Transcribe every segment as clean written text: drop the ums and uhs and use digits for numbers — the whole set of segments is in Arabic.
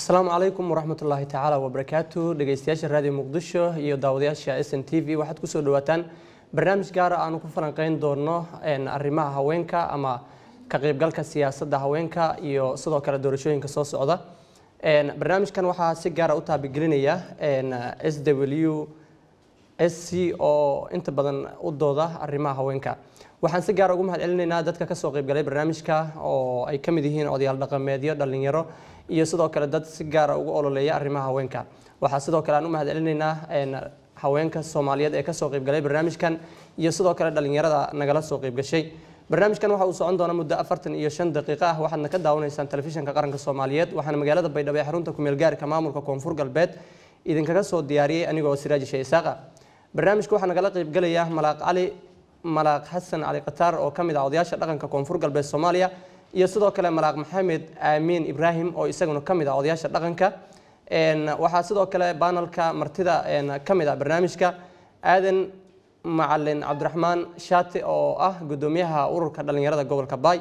السلام عليكم ورحمة الله تعالى وبركاته. دغيستياش راديو مقدشو iyo daawadayaasha SNTV waxaad ku soo dhawaataan barnaamij gaar ah aan ku falanqeyn doonno arrimaha haweenka ama ka qaybgalka siyaasadda haweenka iyo sidoo kale doorashooyinka soo socda. Barnaamijkan waxaa si gaar ah u taabigelinaya SWSCO inta badan u dooda arrimaha haweenka. waxaan si gaar ah ugu mahadcelinaynaa dadka ka soo qayb galay barnaamijka oo ay kamid yihiin odayaal dhaqameedyo dhalinyaro iyo sidoo kale dad si gaar ah ugu ololeeya arrimaha haweenka. waxaa sidoo kale aan u mahadcelinaynaa haweenka Soomaaliyeed ee ka soo qayb galay barnaamijkan iyo sidoo kale dhalinyarada nagala soo qayb gashay. barnaamijkan waxa uu socon doonaa muddo 45 daqiiqo ah waxaadna ka daawanaysaan telefishinka qaranka Soomaaliyeed waxaana magaalada Baydhabo ee xarunta ku meel gaarka maamulka Koonfur Galbeed idinkaga soo diyaariyay anigoo Siraaji Sheey Isaaqa. barnaamijku waxa nagala qayb galaya ملاك حسن علي قطار أو كميد عودياش لقن ككونفور قلب الصومالية يصدق كلام ملاك محمد آمين إبراهيم أو يسجنوا كميد عودياش لقن ك إن وحصدق كلام بانل كمرتدى إن كميد برنامج ك آذن معلن عبد الرحمن شاطئ أو قدوميها أورك دلني ردا جوبل كباي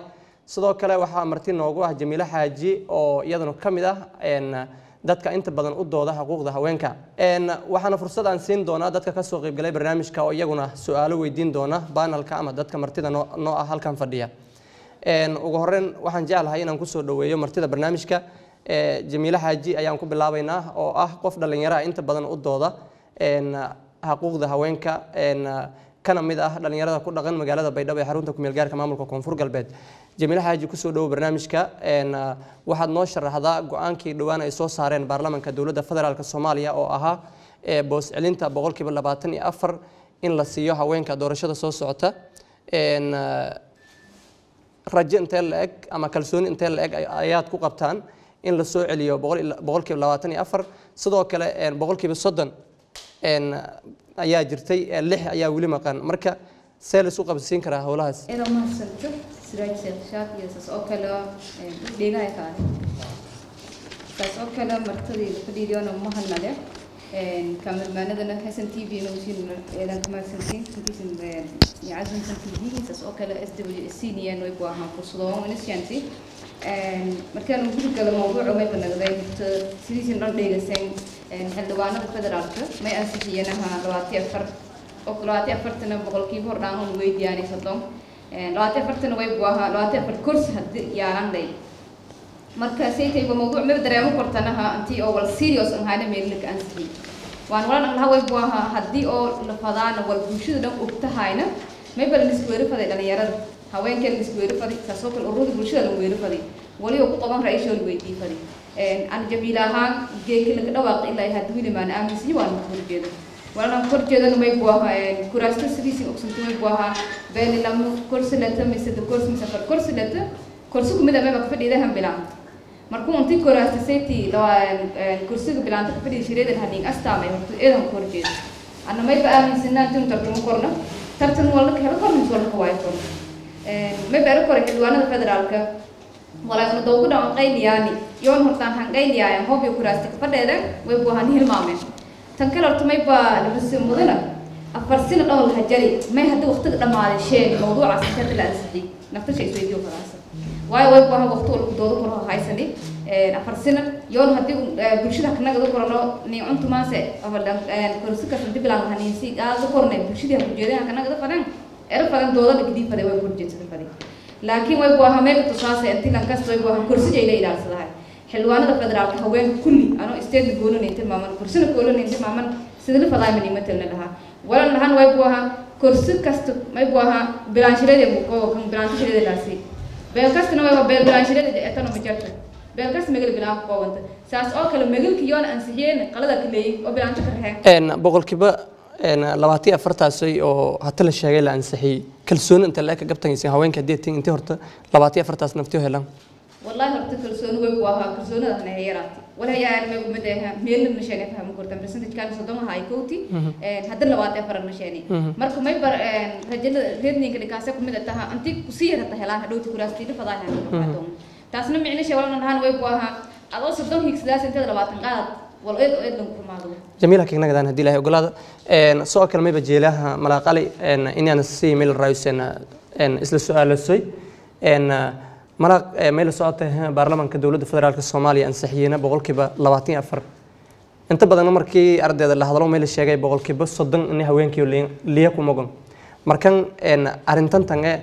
صدق كلام وح مرتين نوجوه جميلة حاجي أو يدنوا كميد إن dadka inta badan u dooda xuquuqda haweenka waxaana fursad aan siin doonaa dadka ka soo qayb galay barnaamijka oo iyaguna su'aalo weydiin doona panelka ama dadka martida noo ah halkan fadhiya ugu horeen waxaan jecelahay inaan ku soo dhaweeyo martida barnaamijka Jamiila Xaaji ayaan ku bilaabaynaa oo ah qof dhalinyaro ah inta badan u dooda xuquuqda haweenka kana mid ah dhalinyarada ku dhaqan magaalada Baydhabo ee xarunta ku meel gaarka maamulka Koonfur Galbeed. Jamiila Xaaji ku soo dhaw barnaamijka waxaad noo sharaxdaa go'aankii dhawaan ay soo saareen baarlamaanka dawladda federaalka Soomaaliya oo ahaa boos celinta 24% in la siiyo haweenka doorashada soo socota rajo intee le'eg ama kalsooni intee le'eg ayaad ku qabtaan in la soo celiyo 24% sidoo kale 30% ayaa jirtay 6 ayaa wali maqan marka seelis u qabsiin kara hawlahaas ee ma sabjo siraajsan shaaqiyasas oo kala deegaa ka taas oo kala martadii fadhiidayna ma halnale kamarmaanadana Hasan TV inuu siinno eedan kuma santiin sidii in yaazin santiin taas oo kala SWSC niyan way ku ahaan fursado oo insiyanti marka aan ugu kala mawduuc may banagday sidii in dhan deegaseen الدوانة الفدرالية ما أنسي أنها رواتي أفر أو رواتي أفر تنبغل كي بردانهم ويد يعني صدام رواتي أفر تنوي بواها رواتي أفر كورس هد ياران لي مركزي تيجي بموضوع مبدر يوم قرتناها أنتي أول سيريوس إن هذا ميرلك أنسي وأنا نقولها ويبواها هدي أو الفضان أو البوشيد دم أبتهاينا ما يبلش كوير فدي لأن يرد هواين كان كوير فدي تسوق الأرض البوشيد دم كوير فدي ولي أبو طبعا رئيس الويد فدي أنا جميلها جيك لك دواق إلا يهدوني ما أنا أمس يوان كل جدا وأنا كل جدا ما يبواها كراسة سريسين أقسمتم يبواها بين لما كورس لتة مسد كورس مسافر كورس لتة كورسكم إذا ما بقفل إذا هم بلان مركون أنتي كراسة سيتي لو كورسك بلان تقفل شريد الهنيج أستعمل إذا هم كل جدا أنا ما يبقى أمس إن أنتم ترتموا كورنا ترتموا والله كهلا كورنا سوالف هواي كورنا ما يبقى كورك الدوانة الفدرالية ولا أنا دوّقنا عن قيل يعني يوم هرتان عن قيل يعني هو بيكراسك فدرة ويبوها نهيل مامي تنكر أرتمي بالرسم مدلع أفرسين الأول هجري ما هدي وقت لما على شيء موضوع عسكري لأسدي نفس الشيء سويدي وفرنسا واي ويبوها وقت أول دوّقوا كره هاي سنة أفرسين يوم هدي بيشيلها كنا قدو كرنا نيعنتو ما سه أفرد كرسك أفردي بلان هنيسي قدو كرنا بيشيلها بجدية كنا قدو فرن إرفان دوّقنا قديم فدرة ويبوجيت فدرة لكن وين بوها ميل تصاص أنتي لانكاس وين بوها كرسي جاي لي دارس لها حلوانة الفدرات هواين كلي أنا استيد بقولون أنتي ماما كرسي بقولون أنتي ماما سيدنا فضاي مني مثلنا لها ولا لهان وين بوها كرسي كاست ما بوها برانشيلة دي بوكو كم برانشيلة دي لاسي بيلكاس نو وين بيل برانشيلة دي أتانو بيجاتو بيلكاس ميجل بلان بوانت ساس أو كلام ميجل كيون أنسيين قلدا كلي أو برانش كره إن بقول كبا إن لواتي أفرتها سوي أو هتلا الشغل أنسحي كلسون أنت اللي كجبتن يصير هواين كديتين أنت هرت لواتي أفرتها سنفتيه هلا والله هرت كلسون ويبواها كلسون هذا نهاية راتي ولا هي علم ومدها ميل من شأني فهم كورتم بس أنت كان صدمة هاي كوتي هذا لواتي أفرت مشاني مركو ما يبر رجل غيرني كده كاسة كم دتها أنت كسيرة تهلا هدوتي كراسي تفضلها بعدهم تاسنا معنى شغلنا نهان ويبواها الله صدمة هيك سلاس أنت لواتي قاعد جميلة كنا قدرنا هدي لها وقلها سؤال كلامي بجيلها ملاقلي إني أنا السي ميل الرئيس إن إسل السؤال السوي إن مرق ميل ساعته برلمانك دولة فدرالك الصومالي أنسحينا بقولك بلواتين أفر أنت بدل مركي أرد هذا اللحظة لو ميل الشيء جاي بقولك بس صدق إني هوينك يولين ليكو مقام مركان إن أرنتن تنجع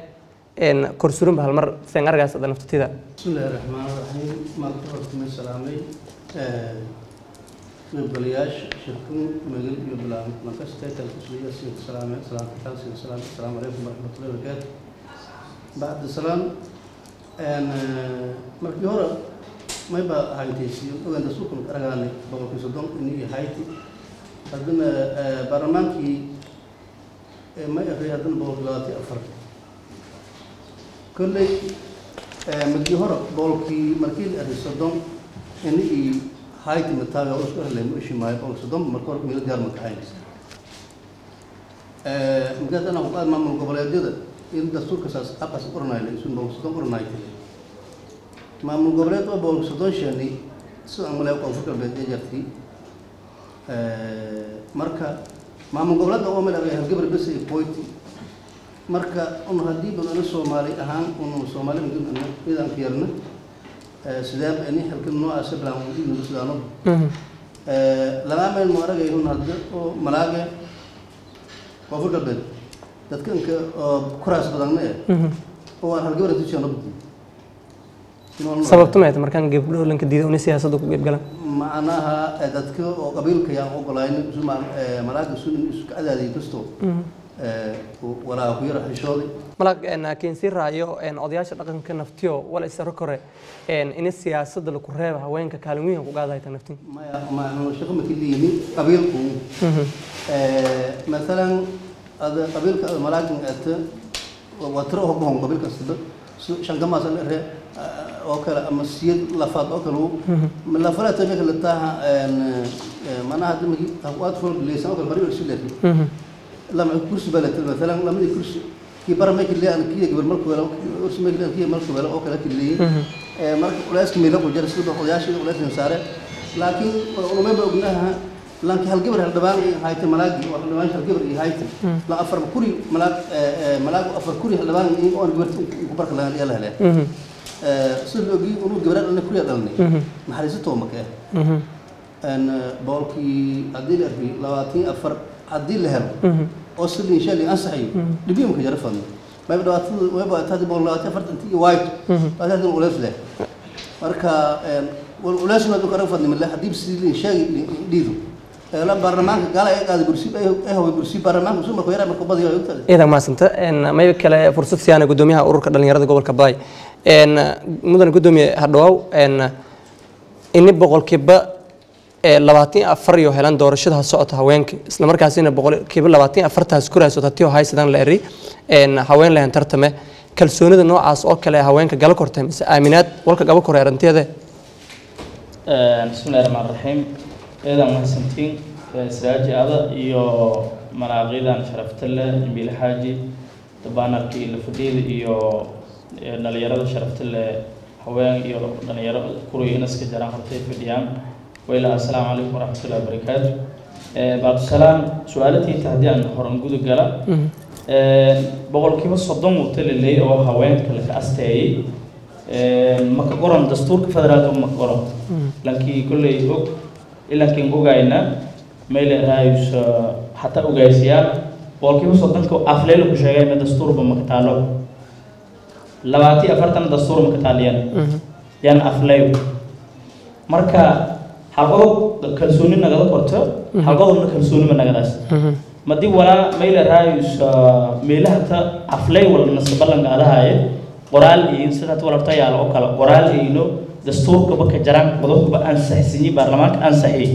إن كورسورم بهالمر فين أرجع هذا نفتتي ده بسم الله الرحمن الرحيم مرتبكم السلام لي نبلياش شكرًا مجل يبلغ مكستة الكسلية السلام السلام السلام السلام عليكم ورحمة الله وبركاته بعد السلام أن مركورة ما يبقى هايتيسيو وعند سوقنا أرجعني بقول في صدق إني هايتي عندنا برمانكي ما يخلي عندنا بقولاتي أفر كل مركورة بقول في مركيل الصدق إني هاي تمتابع وأشكر لهم إشي ما يبغون صدم مركور ميل ديار متعايز. مجد أنا وقال ما من قبل يديده إن دستور كساس أقص أورناي لسون بقول صدم أورناي كله. ما من قبل يدوا بقول صدم شني سو أملاك أفكر بدي جرتي. مركا ما من قبل يدوا أملاك هالجبر بس يبويتي. مركا أن هدي بنا الصومالي أهان أن الصومالي ممكن أن إذا كيرنا. سداب إني حركة نوع سبلا موجود من السودان لما من مرة جايون هذا وملاجئ وفوق البلد تذكر إنك كراس بدلنا هو حركة ولا تشي أنا بدي سبب تما يتمر كان جبله لأنك ديده ونسيها صدق بيبقى معناها تذكر وقبل كيان وقلاين زمان ملاجئ سون كذا اللي تستو ولا غير حشودي ملك أن كينسير رأيه أن أضياش لكن كنفتيه ولا يسرقه إن السياسة دل كرهها وين ككلامية وقاعدة يتنفتين ما شغل مثل يمين قبيلكم مثلا هذا قبيلك ملاك أنت وتروه بهم قبيلك أستبد شن كم مثلا أوكر مسجد لفات أوكره من لفات تجيك لتها أن ما نهاد مجيء أطفال ليسان أوكر بريء السلالة لما كرسي بلد مثلا لما كرسي كبار ما يكلي أنا كي قبل ملك ولا أرسم ما يكلي ملك ولا أو كلا كلي ملك ولا أسكن ملك وجالس كده وجالس ولا تنساره لكن أنا ما بقولناها لكن هالقبر هالدبان هاي تملاك وهالدبان هالقبر هاي لا أفر كوري ملاك ملاك أفر كوري هالدبان إني أنا قبرت كبرت لا لا لا صار لقي أنو قبرت أنا كوري أدلني محرزة تومك أنا بقولكي عديل أربي لواتين أفر عديل لهم أصل إن شاء الله أنصحه لبيهم كجرفان ما يبدو أتوه ما يبدو أتهدي بالله أتفرد أنتي وايد أتهدي الأولاد له مركا والأولاد شو ما تكرفان من الله حديب سيل إن شاء الله ديدو لا برنامج قال إيه قاعد برسي إيه هو برسي برنامج وسوما كويرة ما كبضي عليه ترى إذا ما سنت إن ما يبكي فرصة سيانة قدوميها أورك دلني رد قبل كباي إن مدن قدومي هدوه إن إني بقول كبا لباعتين أفريو هلان دورشتها سقط هواينك إسلام ركاسين بقول كيبل لباعتين أفرتها سكورة سقطتيو هاي سدان لأري إن هواين لهن ترتمه كل سنة ده نوع عصاق كله هواينك جالو كرتم آمينات ولك جابو كريرنتيه ده بسم الله الرحمن الرحيم إذا ما سنتين سراج هذا يو مناقيدا شرفت الله جميل حاجي طبعا في الفضيل يو نليرة شرفت الله هواين يو نليرة كوري ناس كجران خطيف اليوم وإلى السلام عليكم ورحمة الله وبركاته. بعد السلام سؤالتي تهدي عن هرم جود الجلا. بقول كيف صدموا تل اللي هو هواين كلك أستعي. مكقرن دستور كفدراتهم مكقرن. لكن كل يوم إلا كن جوجاينا ميل رايوس حتى جوجايسيا. بقول كيف صدمكوا أفللوا بشيء من دستور بمكتالو. لواتي أفرتنا دستور مكتاليان. يعني أفللوا. مركا حقوق كلسوني نقدر كرته حقوقنا كلسوني من نقدرش مدي ولا ميل رايوس ميله حتى أفلي ولا نسبلنا على هاي قرال إنسان تقول أبتاع على أكله قرال إنه دستور كبك جرام بدو كبك أنسح سني برلمان أنسحي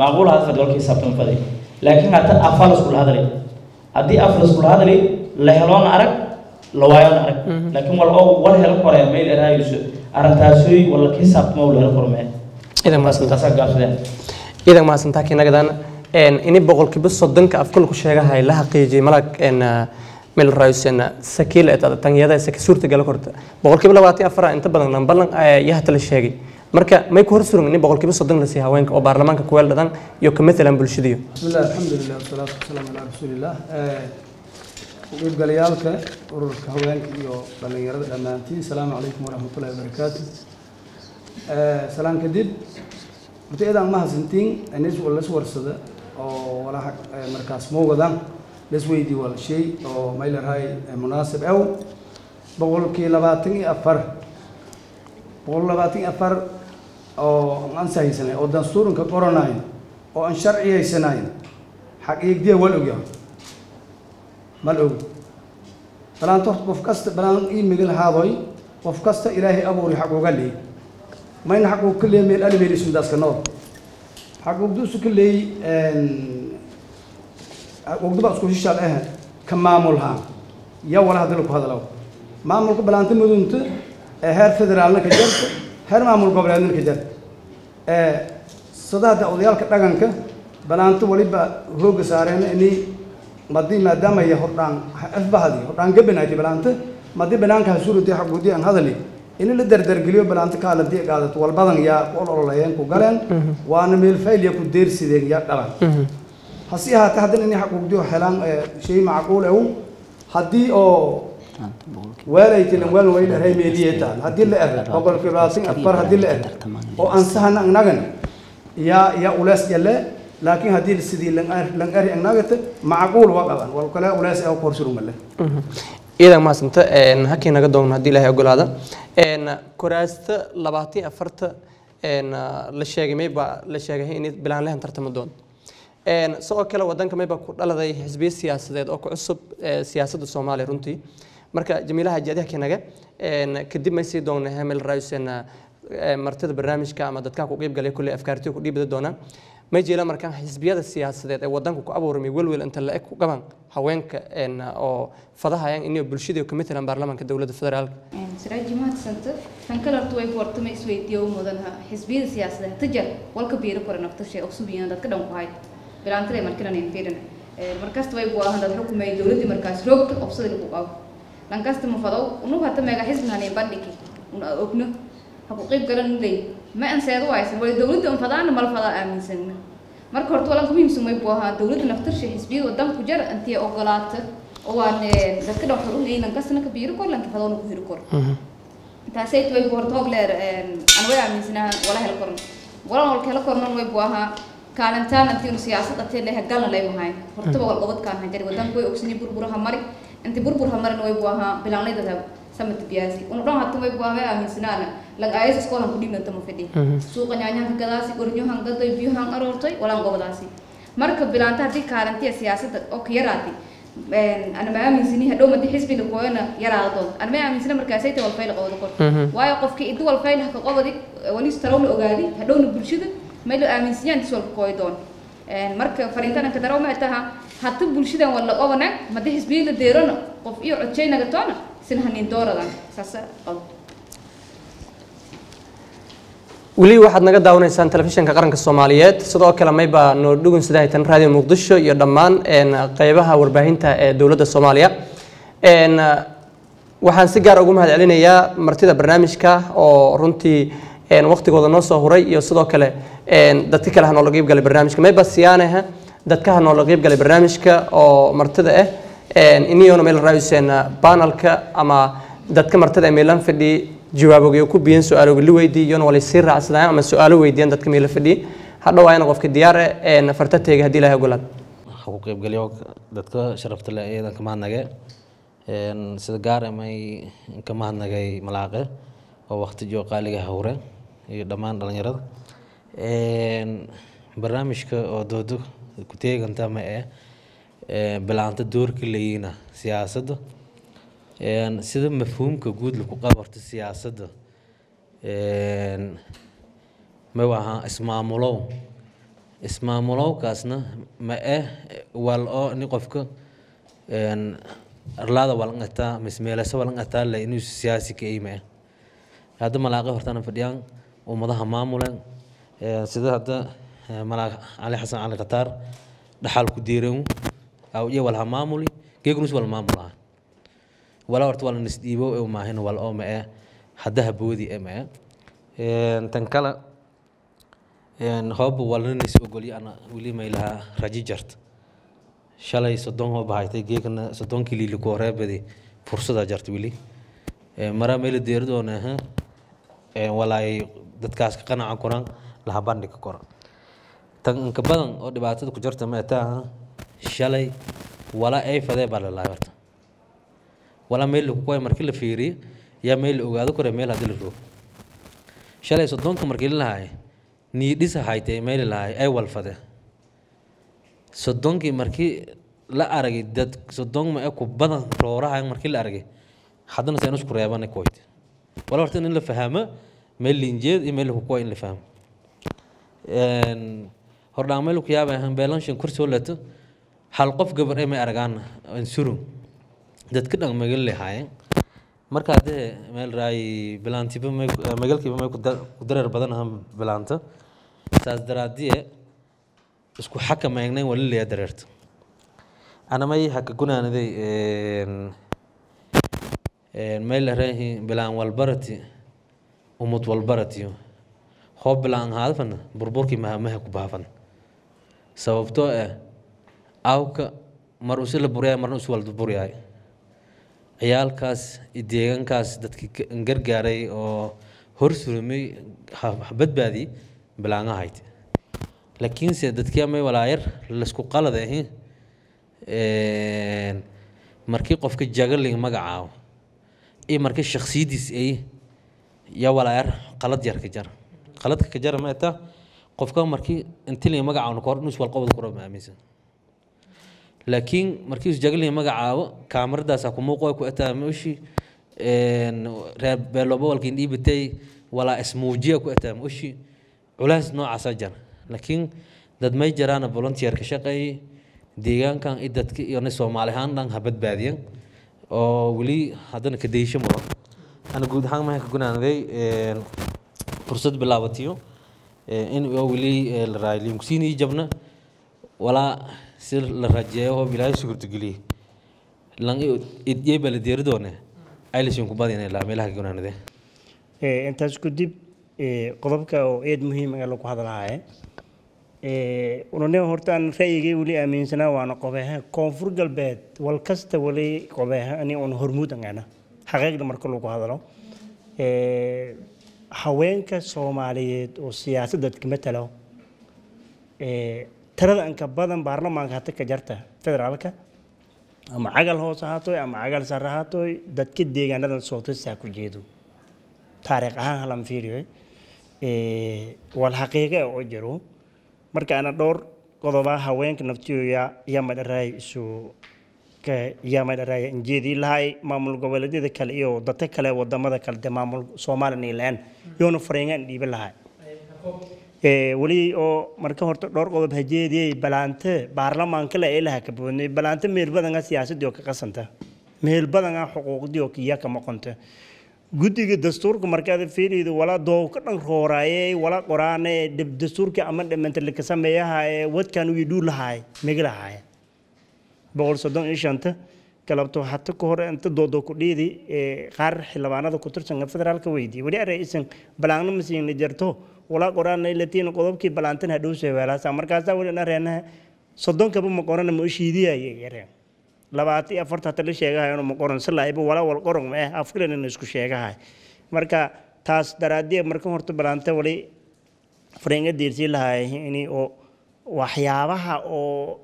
معقول هذا فدوك يسافرون فدي لكن حتى أفلس كل هذا لي أدي أفلس كل هذا لي لهلون عرق لوايون عرق لكن ولا هلون قرال ميل رايوس أرنتاسوي ولا كيساب ما ولا هلون إذا ما سنتاك قاصدين إذا ما سنتاك نقدان إن إني بقول كبس صدقك أفكر كل شيء هاي لها قيجي ملك إن مل الرئيس إن سكيل تاني هذا سك سورة جالو كرت بقول كبلا واتي أفرع أنت بدلنا يهتل الشيء مركا ما يكون سرنا إني بقول كبس صدقنا سيها وينك أو برلمان كقول لدان يكمل مثلا بالشديو بسم الله الحمد لله والصلاة والسلام على رسول الله ولد قليالك ورورك هوانك إيو بلنجرد أمانتي السلام عليكم ورحمة الله وبركاته سلام كدب بتأيدا عن مها سنتين الناس ولا سوار صدا أو ولا حق مركز موجودة لسويدي ولا شيء أو ما يلر هاي مناسب أو بقول كي لباتني أفر بقول لباتني أفر أو عن سهي سنة أو دستورن كقرناين أو عن شرعي سنين حقيقة دي ولا وجهه ملعوب فلان تحت وفكست بلان إيه مجل هذاي وفكست إلهي أبو رحقه قال لي ما ينحقه كله من الألف يرسم داس النار حقه بدوس كله وقت بس كوشش على إيه كمامولها يا ولا هذا لك هذا لو مامولك بلان تمدون ت هر فدرالنا كجر هر مامولك بلاننا كجر صدق أوديال كتاعن ك بلان تولي بروج سارين إني مادي مادام هي هرطان أشبه هذه هرطان جبنا هذه بلانته مادي بلانك هسولتي حقودي أن هذا لي إن اللي در قليو بلانته كهالب دي قاعدة طول بدن يا أول الله ينكو قلنا وأنا من الفيل يكون درس ذي يا قلنا حسيها تحدن إني حقودي حلام شيء معقول أو هدي أو ولا يتلون ولا هي ميليتان هدي اللي أرد قبل في راسين أكبر هدي اللي أرد وأنسهنا نغن يا أولاس يلا لكن هذه السدي لنقري الناقة معقول وقبل والكلام ولا سأو كورسر مله. إذا ما سمعت إن هكى نقدر من هذه له يقول هذا إن كراست لبعتي أفرت إن للشيء ما يبقى للشيء هني بلان لهن ترتمدون. إن سواء كلا ودان كم يبقى على ذي حزب سياسة ذي أو كعصب سياسة الصومالي رنتي. مركا جميلة هالجدي هكى نقى إن كدي ما يصيدون هم الرئيس إن مرتد برنامج كعمدت كاكو يبقى لي كل أفكارتي وكل يبدأ دونا. ما يجي لما كان حزبيات السياسة ذات ودانكو كأبور ميول ويل أنت لقيك وكمان هواينك إن أو فضها يعني إني بلشيدي وكمثلا برلمان كدولة الفدرال. سرعة جماعة سنتف فانكلر توي فورت ما يسوي ديو مودنها حزبية السياسة تجار والكبير كورن أكتر شيء أقصبيان ذات كلام واحد بلان ترى مركزنا نفيرنا مركز توي بواه ذات حكومة دولة مركز روك أقصد الكوكاو لانكاس تمفضوا ونو حتى ميجا حزبنا نبالكي ونأكنه حقوقي قرن لي ما أنسى روايسن والدولة انفضانا ما الفضاء آمن سنة مرك هرت ولا قومي مسمى بوها دولة نفترش حسبي قدام كجار أنتي أقلات أو أن ذكر الحرون إيه نقصنا كبير كور لأن كفضانا كبير كور تحسيت ويب هرت وغلر أنواع من سنة ولا هالقرن ولا هالكورن ويب بوها كان تان أنتي نسياسة أنتي اللي هجالنا لا يمهاي هرت ولا قبض كان هجري قدام كوي أكسني بربرها مري أنتي بربرها مري ويب بوها بلان ليدا ذا سمت بيازي ونروح حتى ويب بوها آمن سنة لقى أيش سكون هنقولي من تموفدي سوق نعنيها كذا سي كورنيو هنقدر تبيو هنقدر أروتي ولا نقول هذا سي مركب بلانت هذه كارنتي السياسة أوكيراتي أنا ما أمين سني هدول ما تحس بين القوانا يرادون أنا ما أمين سني مركز سيد والفيل قوادك واقف كي الدول فيل هكقوادك وليس ترون الأجاري هدول بلشدة ما له أمين سني عند سوق قوادون مركب فرينتنا كترون معتها حتى بلشدة ولا قوانا ما تحس بين الديران قف إيه عشينا قطعنا سنهنين دورا لان ساسة قط ولي واحد نقد داوني سان تلفزيون كقرن كالصوماليات صدق كلام ما يبقى نودون سداي تنرادي مقدشة يدمان إن قيبها ورباهينها دولة الصومالية إن واحد سجار أقوم هذا علينا يا مرتدة برنامج كه أو رنتي إن وقت قدر نصه هري يصدق كله إن دتك لها نلاقي بقى البرنامج كه ما يبقى سيانها دتك لها نلاقي بقى البرنامج كه أو مرتدة إن إني أنا ميل رئيس إن بانل كه أما دتك مرتدة ميلان في دي جوابه يكون بين سؤاله اللي ويدي يون ولا يصير عسلان أما سؤاله ويدي عندك كميل فدي هذا وين غف كديار نفرتت هي هدي لها جولات حقوقي بقليوك دتك شرفت لها إذا كمان نجا سجارة ماي كمان نجاي ملاقة ووقت جو قالي هورة دمان دلنيرد برامج كودو كتير أنت ما بلانت دور كلينا سياسة إن سيد مفهوم كوجود لقوقة السياسة إن ما وها اسمه ملو كاسنا ما ولا نقفك إن رلا ولا نقطة مسميلة ولا نقطة لأنه سياسي كإيمة هذا ملاقه فرتنا فديان ومضى همامولا سيد هذا ملاق علي حسن على قطار دحال كديرهم أو يوال همامولي كيكونس ولا مامولا ولا أرتوى النسيبو أو ما هن ولا أو ما حدها بودي أما تنكلا إن هوب ولا النسيبو قولي أنا ولي ما إلها رجيجرت shalay sodon oo bahaaytay geekna sodonkii liili ku horeebaday fursada jartay wili mara meel deerdoona walaay dadkaas ka qanacan koraan laha bandhig ka koran tan ka badan oo dhibaatada ku jirta ma taa shalay wala ay faday baa la laabarta wala meel ku way markii la fiiriyo ya meel ogaado kore meel hadii la roob shalay sodonka markii la lahaay ni dhisa haytay meel lahaay ay wal faday sodonki markii la aragay dad sodon ma ku badan rooraha markii la aragay hadana seen isku reebanay kooyt wala horta in la fahamo meel linjeed iyo meel ku in la fahamo horda meel ku yaabay han balanshin kurso lato hal qof gabar ay ma aragaan in suru dadka dhang magal leeyahay marka de meel raay bilaantiba magalkiiba ma ku darar badan han bilaanta saas daraadiye isku xakameeynay wali leeyahay dareerta ana ma yahay ka gunaanaday meel raay bilaan walbarati umad walbarati hoob bilaan haadfan burburki mahamaha ku baafan sababtoo ah awka mar u sila buriyay marna us walba buriyay ciyaalkaas deegaankaas dadkii gargaaray oo horsurumay badbaadi bilaan ahayd لكن سيدتكي أمي والعير لسكو قالة ده مركي قفك الجاقر لين مقعاو اي مركي الشخصي ديس اي يا والعير قالت جار كجار قالت كجار ما اتا قفك مركي انت لين مقعاو نكور نسوى القوة القرب ماميسا لكن مركي الجاقر لين مقعاو كامر داسا كمو قويكو اتا موشي رابالوبو والكين اي بتاي ولا اسموجيكو اتا موشي علاس نوع عساجر لكن داد ما يجرانا فولنتير كشقي ديغان كان ادتك يوني سومالي هان دان هبت باديان او ولي هادان كديشي مرو انا قود هان ما هكا قنان دي فرصد بلاواتيو ان او ولي الراي ليمكسيني جبنا ولا سير الراجيهو بلاي سكرتو قليه لان اديبا لدير دونه ايلشين كوبادين الى ميلا هكا قنان دي انتا سكدب قضبك او ايد مهم اغا لوكو هادلاهاي ونحن هرتان رأيي ولي أمين سنا وأنا قبها كونفور قلبت والكست ولي قبها أني أن هرمود أنا حقيقة مركلو كهذا حوين كصومالية والسياسة دتك مثله ترى أنك بعدم برلمان هاتك جرته ترى لك أما عقل هو سهاتوي أما عقل سرهاتوي دتك ديجانا دن صوت الساكو جيدو تاريخ هالم فيري والحقيقة أجرو marka ana dhor qodoba haweenka naftiyo iyo madaray isu ka iyo madaray injeedi lahay maamul goboleedyada kale iyo dadka kale wadamada kale maamul Somaliland iyo Faraankan dhiib lahay wali oo marka horta dhor qodob hajeediyay balaanta baarlamaanka la ilaha ka boonay balaanta meel badan siyaasadii oo ka qasanta meel badan xuquuqdii oo kiya ka maqonta guddiga dastuurka marka ay fiiriido wala doow ka dhan rooraayay wala qoraanay dib dastuurka ama dhimanta la ka sameeyahay wadkan uu dhul lahaay megalahaay boqol sodon iyo shanta galabto hatta ka hor inta doodo ku dhiidi qaar xilbaanada ku tirsan federaalka weydii wali ra'iisan balaanna masiin jirto wala qoraanay latiin qodobkii balaantan hadhow seewalaas markaas waliina reenaha sodonka ba ma qoran ma shiidiyay yareen labaati afarta tan la sheegay inuu maqoran salaayba wala wal qorong ma afkiran inuu isku sheegay marka taas daraadiye marka horta balaanta wali Faraanka diirsi lahaay inii oo waxyaabaha oo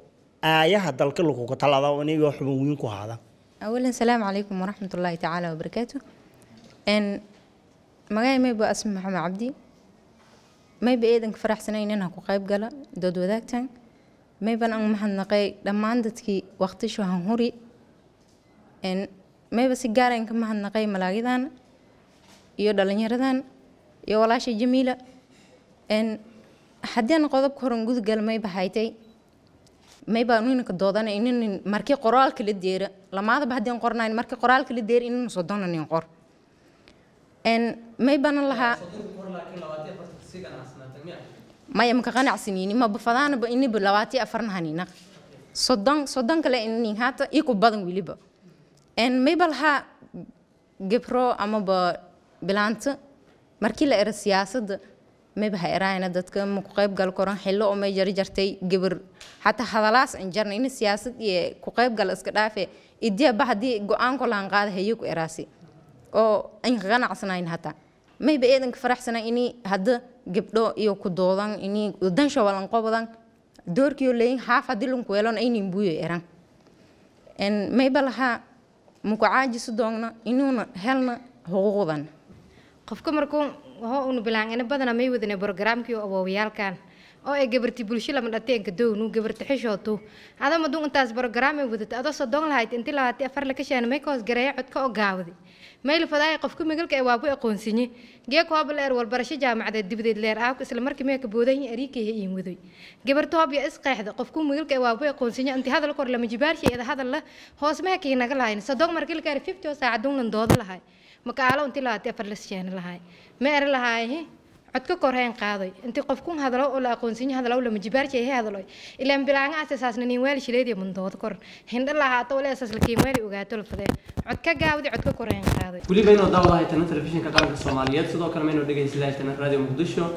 aayaha dalka lagu ka talaado inuu xubin weyn ku haada awlan salaam alaykum wa rahmatullahi ta'ala wa barakatuh in magayma ba asmi maxamed abdi may beedan ka faraxsanayeen inaan ku qayb gala dad wadaagtan ما يبان أن محنقي لما عندك وقت شو هنوري إن ما بس الجار إنك محنقي ملاقي ذان يودلني ردان يولا شيء جميلة إن حدين قذب كورنجوز قال ما يبهايتي ما يبانون كدودان إن مركي قرال كل الدير لما هذا بحدين قرنا إن مركي قرال كل الدير إن صدقنا ننقر إن ما يبان الله ما يمكن عصيني ما بفضان بإني بلواتي أفرن هنينا صدّن كلا إني هات يكو بدن ويليبا إن ما بالها جبرو أما بلانت مركي لإر السياسة مبها إيران ندت كم مقايب قال القرآن حلو وما يجري جرتي جبر حتى حضلاس إنجرنا إن السياسة يقايب قال إسقاطه إديا بعدي جوان كل عنقاد هيوك إراسي أو إن غنى سنين هتا ما يبقى إذن كفرح سنة إني هذا جبلو يوكدوضان إني ودن شوالن قابضان دور كيولين حاف دلهم كويلون إني بوي إيران إن ما يبقى لها مقاعدس دعنا إنه هلنا هوغضان قفكم ركون وهو نبلغ أنا بدنا ما يودنا برنامج كيو أو ويالكان أو إجبرتي بولشي لما نتأكد كدو نو جبرت حشوتو هذا ما دون أنتاز برنامج وده هذا صدق لها أنت لا تأفر لك شيء أنا ما يكوز جريعة عدكا أو جاودي ما يلفظاي قفكم يقول كأوابو يقونسيني جاك وابل إير والبرشة جامعة الدبدة لير آكو سلمر كمية كبودين أريكي هي مودي جبرتها بيأس قاعدة قفكم يقول كأوابو يقونسيني أنت هذا الكور لما جبارش إذا هذا الله هو اسمه كي نقلهاين صدق مركل كاري 50 ساعة دون نضاد لهاي مكالو أنت لا تأفر لسيان لهاي ما أر لهاي عدك كورهين قاضي أنت قفكم هذا لو ولا قونسيني هذا لو لما جبارش هي هذا لو إلا بلعن أساس نيوال شليدي من ضاد كور هند الله هتقول أساس الكيمالي وقعدت الفضاء عدك جاودي عدك كورهين قاضي كل بينه ضوء هيتنا تلفزيون كقناة الصوماليات صدق كمان ودقي سلاح تنا راديو مقدسه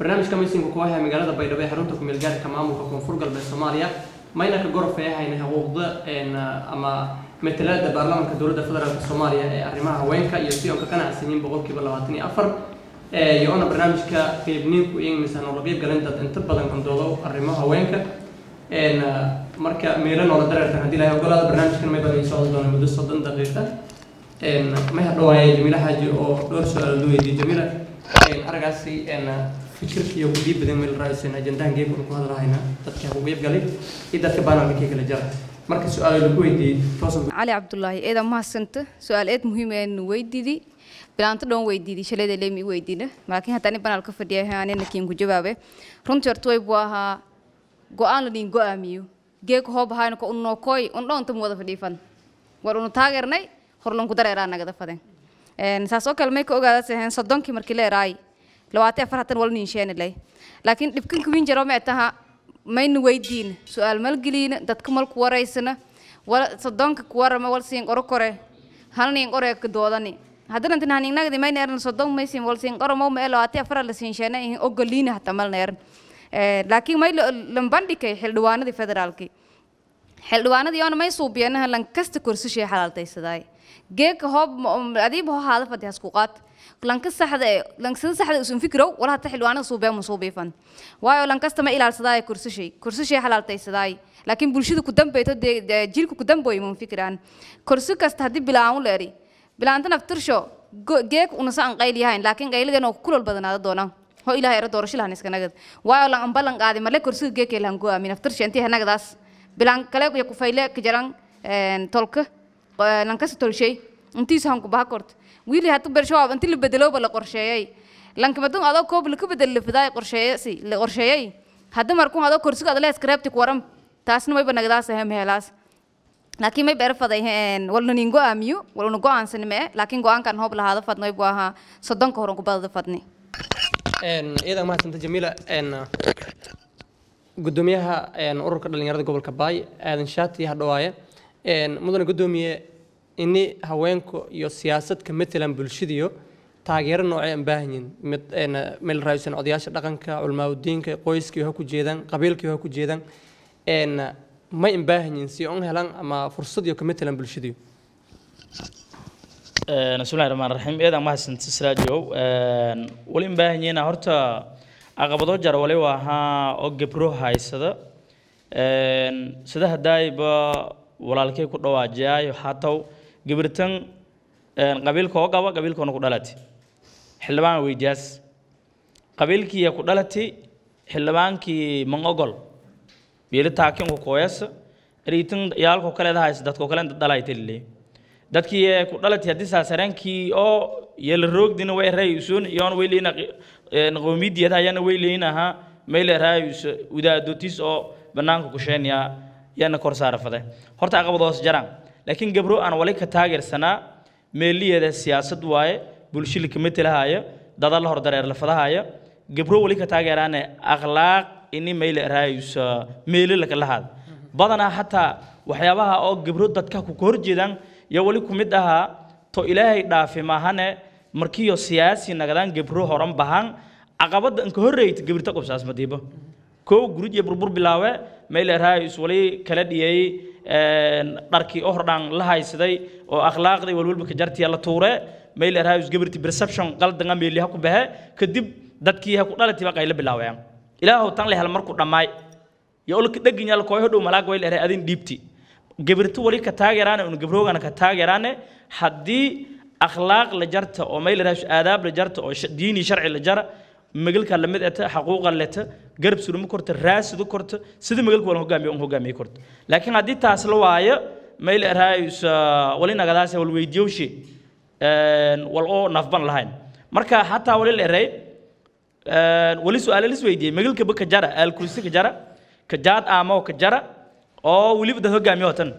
برنامج كمان سينكو كواهي مجرد بيدبي حرونتكم الجار كمان وكم فرق بالصوماليا ما ينك الجرف فيها إنها وضع إن أما مثلات البرلمان كدولة فدرالية الصومالية أرماها وين كيسيون كقناة سنين بقول كبر لواتني أفر يونا برنامجك في بنيك وين مثلا ربيب قال أنت بدل كندولو أرماها وينك إن مركا ميلان ولا درجة عندي لها وقول هذا برنامجك ما يبغى إن شاء الله نمدد صدن دقيقة إن ما يحلوها هي جميلة حاجة أو دور سؤال دوي دي جميلة إن أرجعسي إن فكرك يوجي بدل من الرئيس إن أجندان جيب ونكون هذا راينا تذكر ربيب قال إذا تبانا بكيك الجرا مركا سؤال الكويتي فصل علي عبد الله إذا ما سنت سؤالات مهمة إنه ويدي بلانت دون ويدي شلي دلمي ويدينا لكن هتاني بنا الكفر ديها أنا نكيم جوابه رنت يرتوي بواها قان لين قاميو جيك هو بهاي نكون نوكوي ونلون تموضة في ديفن ورونو تاجر ناي خرلون كدر إيران قدر فدين نساسو كلمة كوجا سهن صدقن كمركلة راي لو عتى فرحتن ولا نيشان اللي لكن يمكن كوين جرامي عتها ما نويدين سؤال ملجلين تتكمل كواريسنا ولا صدقن كوار ما ولا سين أركره هل نين أرك دوادني هذا نتنا هنين نقدر ما ينيرن صدقن ما يسين ولا سين أرمو ما لو عتى فرح لسينشانه إيه أقولين هتمل نيرن لكن ما لمبندك حلوانة دي فدرالكي حلوانة دي أنا ما يصوبين هلن كست كرسي شيء حلال تيسداي جيك هوب أديب هو هذا فتح سقوقات لانكسر حدا لانكسر حدا يسون فكره ولا حتى حلوانة صوبية مصوبية فن وايو لانكسر ما إلى الصداي كرسي شيء حلال تيسداي لكن برشيدو قدام بيتو جيلكو قدام بوي من فكران كرسي كست هدي بلاعون لاري بلاعتنا بترشوا جيك ونصان قايلي هاي لكن قايلي جنوا كل البدن هذا دونا هو إله يرد ورشيل هنسك نقد وايو لانبالن قاعد ملك كرسي جيك لانجوا من افترش أنتي هنقداس بلان كلاك يكوفيلة كجران تلك لانكسر تل شيء أنتي سهمك بهاكرت ويلي هتبقى شو أنتي اللي بدلوا بلا قرشياي لانك بدون هذا كوب اللي كبدل اللي في ذا قرشياي سي لقرشياي هذا مركون هذا كرسي هذا لا سكريبت كورم تاسن ما يبقى نقداس هم هلاس لكن ما يبقى فضايهن ولا نينجو أميو ولا نجو عن سنماء لكن جو عن كان هو بلا هذا فضنا يبقاها صدقن كورم كبلا فضني إذا ما تنتج جميلة إن قدوميها إن أورك للنيرد قبل كباي إن شاتي هدواية إن مدن قدومية إني هواينكو يو سياسة كمثلا بالشديو تاجر نوعين باهين مت إن من الرئيس العضياش لقن كعلماء الدين كقويس كيهكو جيدا قبيل كيهكو جيدا إن ما ينباهين سيون هلان أما فرصديو كمثلا بالشديو. بسم الله الرحمن الرحيم إذا ما حسنت سراجو ولين باهين هرتا أقبضوا جرولي وها أجبروه هاي سدا هدايبا walaalkay ku dhawaajay haataw gibirtan qabiilkoo qaba qabiilkoona ku dhalatay xildhibaan weydiis qabiilkii ku dhalatay xildhibaankii mangogol biil taakin ku qoyas riitin yaalko kale dahays dadko kale dhalaytay dadkii ku dhalatay hadisa saraankii oo yeel roogdin way raayusun yoon weelina qoomidiyada ayana weelinaha meel raayus wadaadotis oo banaanka ku sheenya yana korsaar faday horta aqabadoos jaraan laakiin gabro aan wali ka taageersana meeliyada siyaasad waaye bulshada kamid lahaaya dad la hordareer la fadahaya gabro wali ka taageerana akhlaaq inii meel raayus meel la kala had badana hata waxyaabaha oo gabro dadka ku horjeedan ya wali kumid aha to ilaahay dhaafay maahane markii oo siyaasi nagadaan gabro horan bahan عقبات إنك هريت قبل تقف ساس مديبه كو جرود يبربر بلاوة ميلر هاي سولي كلادية نركي أهردان لهاي سداي وأخلاق دي والول بكجرتي على طوره ميلر هاي سجبرتي برسبشن قال دعنا ميلها كبها كدب دتكي هكو نال تبقى قايلة بلاوة إلى هو تان لها المركو دماي يقول كده جينا الكويه دو ملاك ويلر هاي أدين ديبتي جبرتو ولي كتاجرانة ونجبروه كتاجرانة حدي أخلاق لجرته أو ميلر هاي آداب لجرته أو ديني شرعي لجرة مجال كلامه أنت حقوقه لته قرب سلمه كرت الرأس ده كرت سد مجال كونه جامي أنه جامي كرت لكن عادي تحصلوا عاية ما يلرهايس ولين أقداسه والويديوشي والأو نفبان لهين مركا حتى ولين الرأي ولي سؤال ليس ويدي مجال كبك كجرة الكرسي كجرة كجات أعمى وكجرة أو ولي بده جامي وطن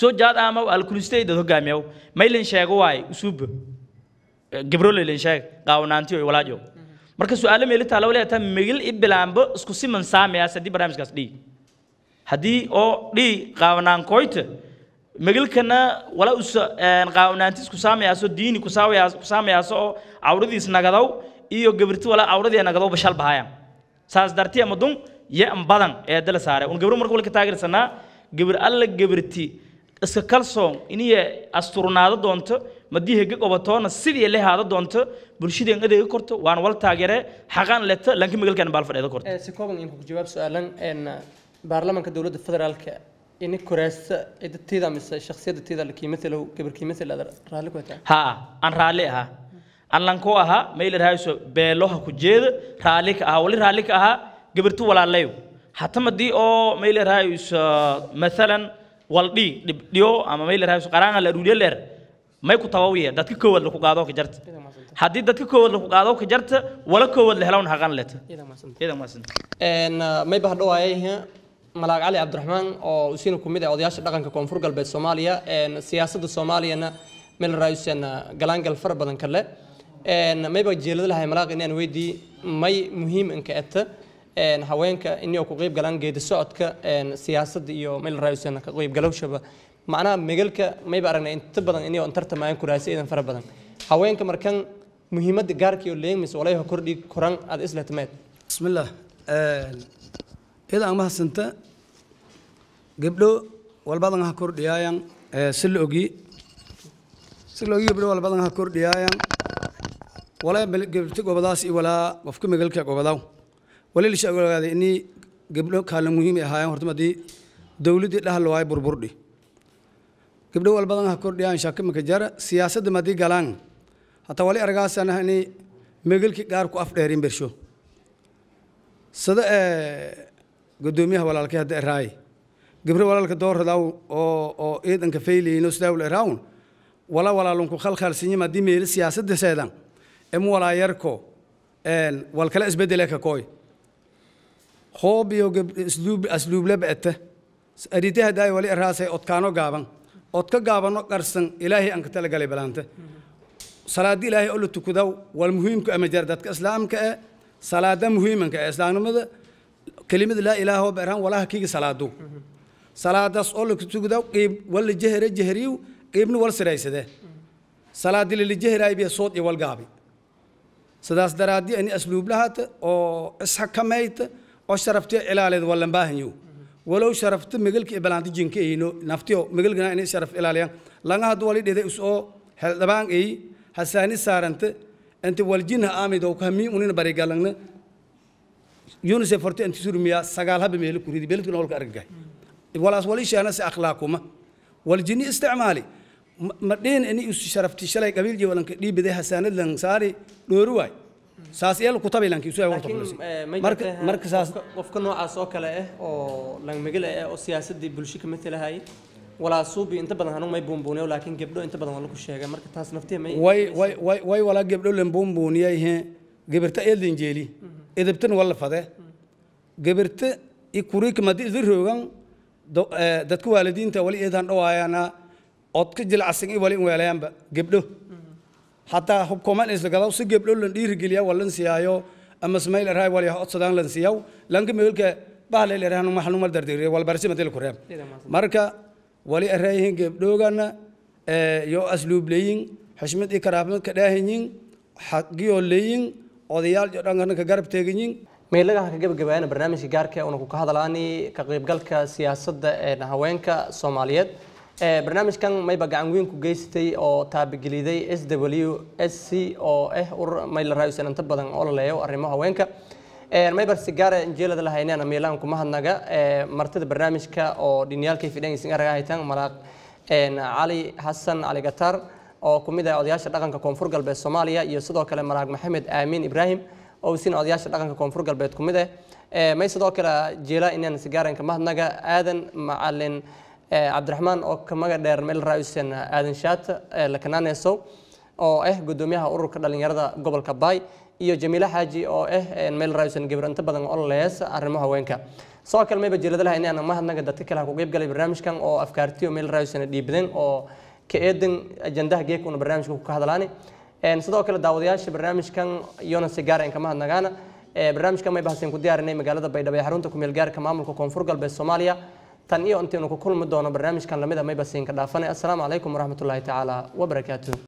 سو جات أعمى والكرسي ده جامي أو ما يلين شايعوا عاي أسوب جبرول يلين شايع قاونانتي وولاجو marka su'aalo meelita la walaata migil iblaanba isku siman saamaya sadii barnaamijkaas dhii hadii oo dhii qaawanaan koyta migilkana wala us qaawanaanti isku saamaya soo diini ku saamaya soo awradiis nagadaw iyo gabirti wala awradii nagadaw bashal bahaya saas dartii ama dun ya am badan ee dal saare un gabro marka wala taageersana gabir alla gabirti iska kalsoon inay asturnaado doonto مديه حقوق وطن السيدي اللي هذا دانته برشيد عند ذي كرت وان والتا غيره حقان لت لكن مقل كان بالفرد هذا كرت. سكوبن يمكن جواب سؤالا إن برلمان كدولة الفدرال ك إن كراس إذا تيدا مثل الشخصية تيدا اللي كيمثله كبر كيمثل هذا رالك وتر. ها أن رالها أن لانكوها ما يلرهاي سو بلوها كجيد رالك ها ولي رالك ها كبرتو ولا ليو حتى مدي أو ما يلرهاي سو مثلا والدي ديو أما ما يلرهاي سو قرآن على روديلر ما يكون تواوية دتك كوال لو كقاعدوا كجرت حديد دتك كوال لو كقاعدوا كجرت ولا كوال اللي هلاون حقان لته إذا ما سنت إن ما يبهدوا عليه ملاك علي عبد الرحمن أو وسين كوميدي أو دياش لكن كونفرق البيت الصومالية إن سياسة الصومالية أنا من الرئيس أنا جلانج الفرق بدن كله إن ما يبقى جيل لها ملاك إن ودي ما مهم إنك أنت إن هواينك إني أقرب جلانج جيد السعد كإن سياسة يو من الرئيس أنا قريب جلوش شبه معناه مجلك ما يبقى رأينا إن تبدأ إني أنترت معين كراسي إذا فربدأ هواين كمركان مهمة جارك يولين مسؤوليه كردي كران على إسلامات بسم الله إذا أنا حسنت قبله والبعض عن كردي يايان سلوجي قبله والبعض عن كردي يايان ولا قبلتك وبداسي ولا وفق مجلك وبداو ولا ليش أقول هذا إني قبله كلام مهم هاي هرتم دي دولة لها لواي بربردي قبل أول بدن هكرديان شاكم كجارة سياسة مادي جالان حتى ولي أرجاس أنا هني مجلك جاركو أفدهرين برشو صدق قدوميها ولا لك هذا الرأي قبل ولا لك دور هذا أو إيد إنك فيلي نسده ولا راون ولا لونكو خل سنين مادي ميل سياسة دسادن إم ولا يركو والكلاس بدلك كوي خوبي أسلوب لبعته أريته داي ولي أرجاس أتكانو جابن أتكا جابنا كرسن إلهي أنك تلقى بلانته صلاة إلهي أقول تكذو والمهم كأمجردك إسلام كصلاة مهمة كإسلام ماذا كلمة لا إله هو بإرهان ولا حقيقة صلاة صلاة أقول تكذو قيب والجهر الجهريو قيبن والسريس ده صلاة اللي الجهر أي بصوت والجابي سداس درادي أني أسلوب لهات أو إسحاق ميت أو شرفت إلى على ولا باهنيو ولو شرفت مجلك إبلانتي جنكي إنه نفتيو مجلنا إني شرف إلاليان لعنها دولي ده أسوأ هالبان إيه حساني صار أنت والجنها آمد أو كمية منين بريجا لعنا يونس فرت أنت سورميا سجالها بمهلك كريدي بلت كنا أولك أرجع ولا سوالي شأنه سأخلاقهما والجني استعمالي مدين إني شرفت شلعي قبل جي ولن كدي بده حساني لعنساري لورواي ساسيال كتاب لانك يسوي ورطبلس مركز ساس وفقنا عصاك له أو لان مجله أو سياسة دي بلشيك مثل هاي ولا صوبي أنت بدنا هنوم ما يبومبوني ولكن قبله أنت بدنا هنلوك الشيء مركز تاس نفتيه ما واي واي واي واي ولا قبله لنبومبوني هي قبرت إيل دينجيلي إذا بتن ولا فده قبرت يكوريك ما تقدر يوعن دتكو والدين تولي إذا نوعي أنا أتكجل عصيني ولي وياهم قبله حتى حكومات إسلامية وسجب لهم الرجالية والنسياء أما سمايل الرأي واليهود صدقان النسياء لأنك ملك بعلى الرأي أنهم حلوا مدرّدين والبرسيم مثل الكريم مركا ولي الرأيهم جبلونا يو أسلوب لين حشمة إكرامك كراهين حقيقيين odayaal dhaqanka ka garab teegayeen meelaha gabagabada barnaamijka gaarka ah oo ku hadlaanay ka qaybgalka siyaasadda ee haweenka Soomaaliyeed ee barnaamijkan may gacan weyn ku geystay oo taabigeliday SWSC oo ah urur may la raaysan inta badan oo la leeyo arrimaha haweenka ee may barsi gaar ah jeelada lahaynana meelaan kuma hadnaga ee martida barnaamijka oo dhinyaalkay fidaysan aragaytan malaaq ee Cali Hassan Cali Qatar oo kumid ah odayaasha dhaqanka Koonfur Galbeed Soomaaliya iyo sidoo kale Malaaq Maxamed Aamin Ibrahim oo siin odayaasha dhaqanka Koonfur Galbeed kumid ah may sidoo kale jeela inaan sigaaran ka mahadnaga Aadan Macalin Cabdiraxmaan oo kamaga dheer meel raaysan Aadan Shaat lakanaaneeso oo ah gudoomiyaha ururka dhalinyarada gobolka Bay iyo Jamiila Xaaji oo ah meel raaysan gabadha badan oo lees arrimaha haweenka soo kalmeeba jeelada lahayn inaan mahadnaga dadka kale ku qayb galay barnaamijkan oo afkaartiyo meel raaysan dhiibdeen oo كأيدن أجندة هجيك ون برنامجكم كهذلاني، صدق كلا دعوتياش برنامجكم يونا سجارة إنكم هذا نجانا، برنامجكم ما يبحثين كديار إني مقالة بيدا بيحرون تكمل الجار كمامل كونفور قلب الصومالية، تانية أنتي إنكم كل مدة أنا برنامجكم لمدة ما يبحثين كدافني السلام عليكم ورحمة الله تعالى وبركاته.